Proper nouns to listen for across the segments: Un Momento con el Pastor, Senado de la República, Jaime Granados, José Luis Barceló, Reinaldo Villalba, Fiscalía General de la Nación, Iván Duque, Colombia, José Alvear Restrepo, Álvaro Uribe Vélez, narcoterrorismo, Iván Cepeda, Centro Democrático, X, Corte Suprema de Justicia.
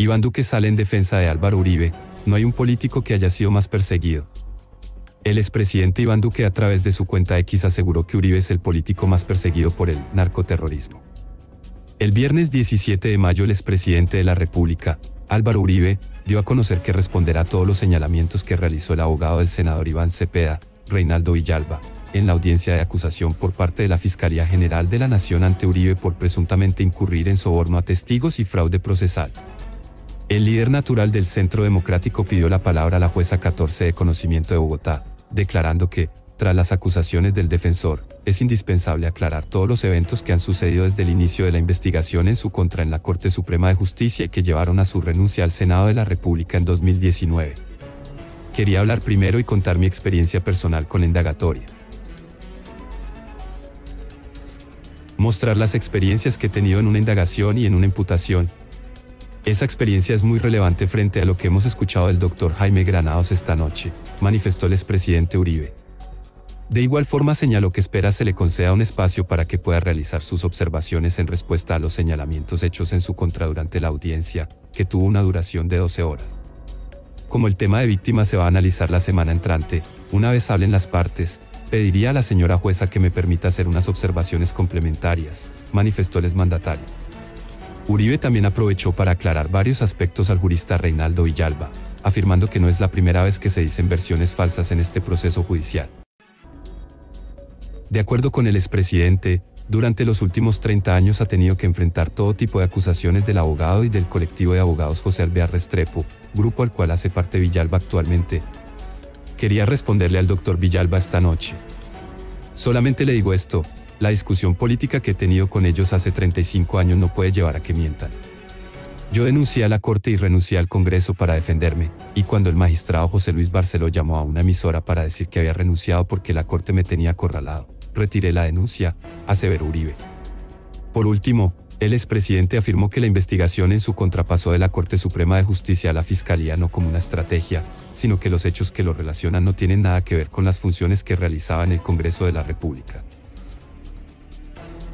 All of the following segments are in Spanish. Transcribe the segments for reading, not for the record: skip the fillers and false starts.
Iván Duque sale en defensa de Álvaro Uribe. No hay un político que haya sido más perseguido. El expresidente Iván Duque, a través de su cuenta X, aseguró que Uribe es el político más perseguido por el narcoterrorismo. El viernes 17 de mayo, el expresidente de la República, Álvaro Uribe, dio a conocer que responderá a todos los señalamientos que realizó el abogado del senador Iván Cepeda, Reinaldo Villalba, en la audiencia de acusación por parte de la Fiscalía General de la Nación ante Uribe por presuntamente incurrir en soborno a testigos y fraude procesal. El líder natural del Centro Democrático pidió la palabra a la jueza 14 de Conocimiento de Bogotá, declarando que, tras las acusaciones del defensor, es indispensable aclarar todos los eventos que han sucedido desde el inicio de la investigación en su contra en la Corte Suprema de Justicia y que llevaron a su renuncia al Senado de la República en 2019. Quería hablar primero y contar mi experiencia personal con la indagatoria. Mostrar las experiencias que he tenido en una indagación y en una imputación. Esa experiencia es muy relevante frente a lo que hemos escuchado del doctor Jaime Granados esta noche, manifestó el expresidente Uribe. De igual forma señaló que espera se le conceda un espacio para que pueda realizar sus observaciones en respuesta a los señalamientos hechos en su contra durante la audiencia, que tuvo una duración de 12 horas. Como el tema de víctimas se va a analizar la semana entrante, una vez hablen las partes, pediría a la señora jueza que me permita hacer unas observaciones complementarias, manifestó el exmandatario. Uribe también aprovechó para aclarar varios aspectos al jurista Reinaldo Villalba, afirmando que no es la primera vez que se dicen versiones falsas en este proceso judicial. De acuerdo con el expresidente, durante los últimos 30 años ha tenido que enfrentar todo tipo de acusaciones del abogado y del colectivo de abogados José Alvear Restrepo, grupo al cual hace parte Villalba actualmente. Quería responderle al doctor Villalba esta noche. Solamente le digo esto: la discusión política que he tenido con ellos hace 35 años no puede llevar a que mientan. Yo denuncié a la Corte y renuncié al Congreso para defenderme, y cuando el magistrado José Luis Barceló llamó a una emisora para decir que había renunciado porque la Corte me tenía acorralado, retiré la denuncia, aseveró Uribe. Por último, el expresidente afirmó que la investigación en su contra pasó de la Corte Suprema de Justicia a la Fiscalía no como una estrategia, sino que los hechos que lo relacionan no tienen nada que ver con las funciones que realizaba en el Congreso de la República.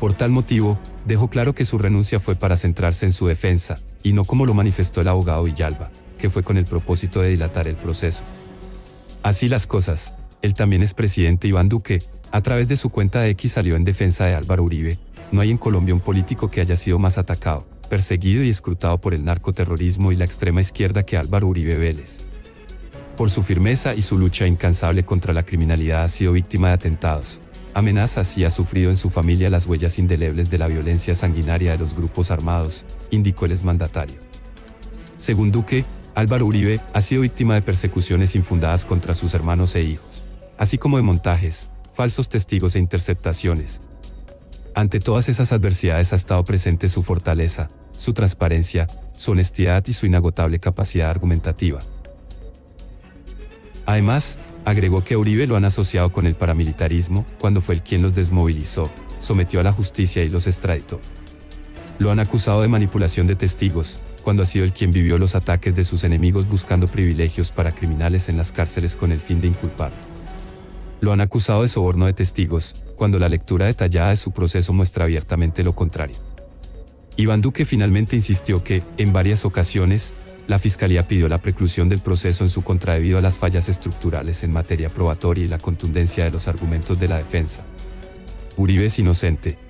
Por tal motivo, dejó claro que su renuncia fue para centrarse en su defensa, y no como lo manifestó el abogado Villalba, que fue con el propósito de dilatar el proceso. Así las cosas, el también expresidente Iván Duque, a través de su cuenta de X, salió en defensa de Álvaro Uribe. No hay en Colombia un político que haya sido más atacado, perseguido y escrutado por el narcoterrorismo y la extrema izquierda que Álvaro Uribe Vélez. Por su firmeza y su lucha incansable contra la criminalidad ha sido víctima de atentados, amenazas y ha sufrido en su familia las huellas indelebles de la violencia sanguinaria de los grupos armados, indicó el exmandatario. Según Duque, Álvaro Uribe ha sido víctima de persecuciones infundadas contra sus hermanos e hijos, así como de montajes, falsos testigos e interceptaciones. Ante todas esas adversidades ha estado presente su fortaleza, su transparencia, su honestidad y su inagotable capacidad argumentativa. Además, agregó que a Uribe lo han asociado con el paramilitarismo, cuando fue el quien los desmovilizó, sometió a la justicia y los extraditó. Lo han acusado de manipulación de testigos, cuando ha sido el quien vivió los ataques de sus enemigos buscando privilegios para criminales en las cárceles con el fin de inculpar. Lo han acusado de soborno de testigos, cuando la lectura detallada de su proceso muestra abiertamente lo contrario. Iván Duque finalmente insistió que, en varias ocasiones, la Fiscalía pidió la preclusión del proceso en su contra debido a las fallas estructurales en materia probatoria y la contundencia de los argumentos de la defensa. Uribe es inocente.